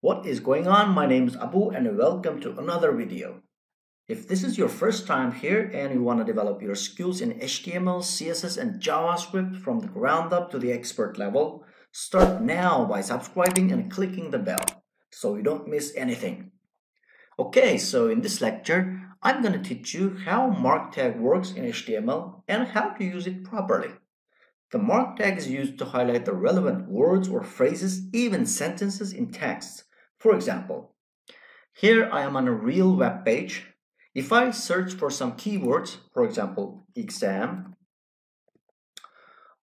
What is going on? My name is Abu and welcome to another video. If this is your first time here and you want to develop your skills in HTML, CSS and JavaScript from the ground up to the expert level, start now by subscribing and clicking the bell so you don't miss anything. Okay, so in this lecture, I'm going to teach you how mark tag works in HTML and how to use it properly. The mark tag is used to highlight the relevant words or phrases, even sentences in text. For example, here I am on a real web page. If I search for some keywords, for example, exam,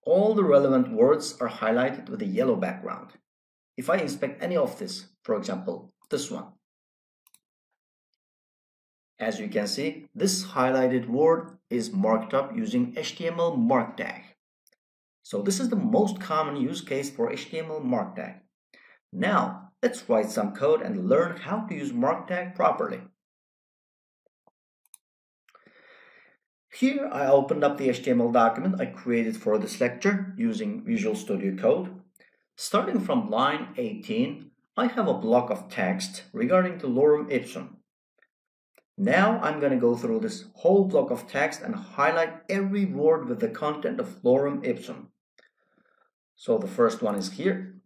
all the relevant words are highlighted with a yellow background. If I inspect any of this, for example, this one, as you can see, this highlighted word is marked up using HTML mark tag. So this is the most common use case for HTML mark tag. Now, let's write some code and learn how to use mark tag properly. Here I opened up the HTML document I created for this lecture using Visual Studio Code. Starting from line 18, I have a block of text regarding to Lorem Ipsum. Now I'm going to go through this whole block of text and highlight every word with the content of Lorem Ipsum. So the first one is here.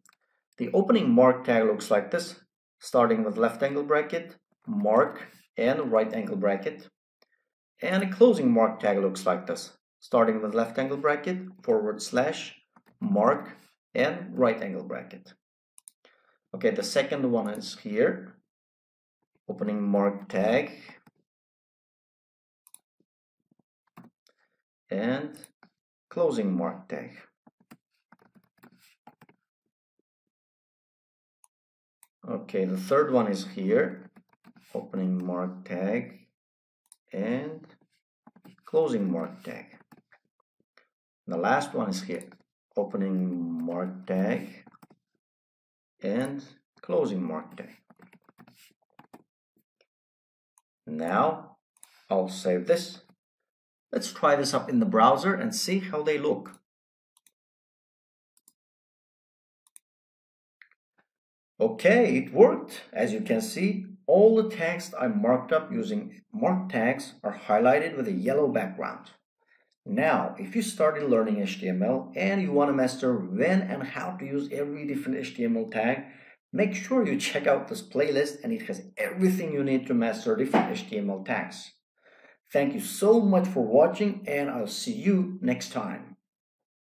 The opening mark tag looks like this, starting with left angle bracket, mark, and right angle bracket. And a closing mark tag looks like this, starting with left angle bracket, forward slash, mark, and right angle bracket. Okay, the second one is here, opening mark tag, and closing mark tag. Okay, the third one is here, opening mark tag and closing mark tag. The last one is here, opening mark tag and closing mark tag. Now I'll save this. Let's try this up in the browser and see how they look. Okay, it worked. As you can see, all the text I marked up using mark tags are highlighted with a yellow background. Now, if you started learning HTML and you want to master when and how to use every different HTML tag, make sure you check out this playlist and it has everything you need to master different HTML tags. Thank you so much for watching and I'll see you next time.